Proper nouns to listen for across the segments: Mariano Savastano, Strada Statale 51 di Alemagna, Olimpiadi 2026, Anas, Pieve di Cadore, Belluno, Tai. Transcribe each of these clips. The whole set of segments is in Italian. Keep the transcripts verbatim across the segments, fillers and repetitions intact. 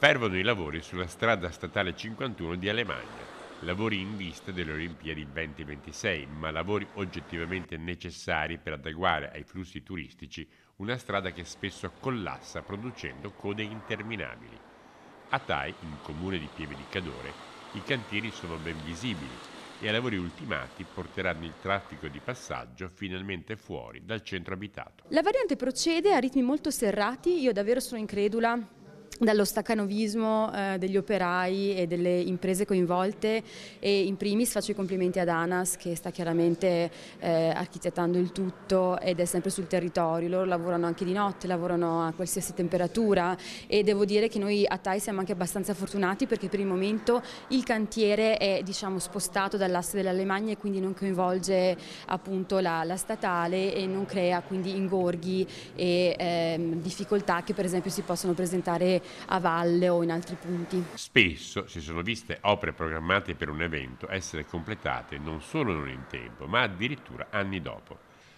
Fervono i lavori sulla strada statale cinquantuno di Alemagna. Lavori in vista delle Olimpiadi duemilaventisei, ma lavori oggettivamente necessari per adeguare ai flussi turistici una strada che spesso collassa producendo code interminabili. A Tai, in comune di Pieve di Cadore, i cantieri sono ben visibili e i lavori ultimati porteranno il traffico di passaggio finalmente fuori dal centro abitato. La variante procede a ritmi molto serrati, io davvero sono incredula dallo staccanovismo eh, degli operai e delle imprese coinvolte, e in primis faccio i complimenti ad Anas, che sta chiaramente eh, architettando il tutto ed è sempre sul territorio. Loro lavorano anche di notte, lavorano a qualsiasi temperatura, e devo dire che noi a Tai siamo anche abbastanza fortunati, perché per il momento il cantiere è, diciamo, spostato dall'asse dell'Alemagna e quindi non coinvolge appunto la, la statale e non crea quindi ingorghi e eh, difficoltà che per esempio si possono presentare a valle o in altri punti. Spesso si sono viste opere programmate per un evento essere completate non solo non in tempo, ma addirittura anni dopo.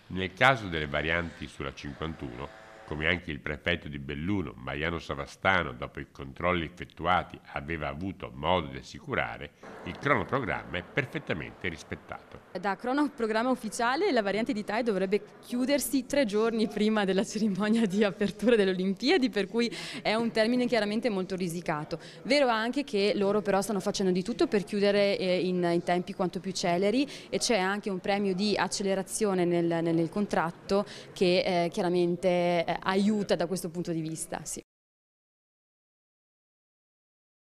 Nel caso delle varianti sulla cinquantuno, come anche il prefetto di Belluno, Mariano Savastano, dopo i controlli effettuati aveva avuto modo di assicurare, il cronoprogramma è perfettamente rispettato. Da cronoprogramma ufficiale la variante di Tai dovrebbe chiudersi tre giorni prima della cerimonia di apertura delle Olimpiadi, per cui è un termine chiaramente molto risicato. Vero anche che loro però stanno facendo di tutto per chiudere in, in tempi quanto più celeri, e c'è anche un premio di accelerazione nel, nel contratto che eh, chiaramente... Eh, aiuta da questo punto di vista, sì.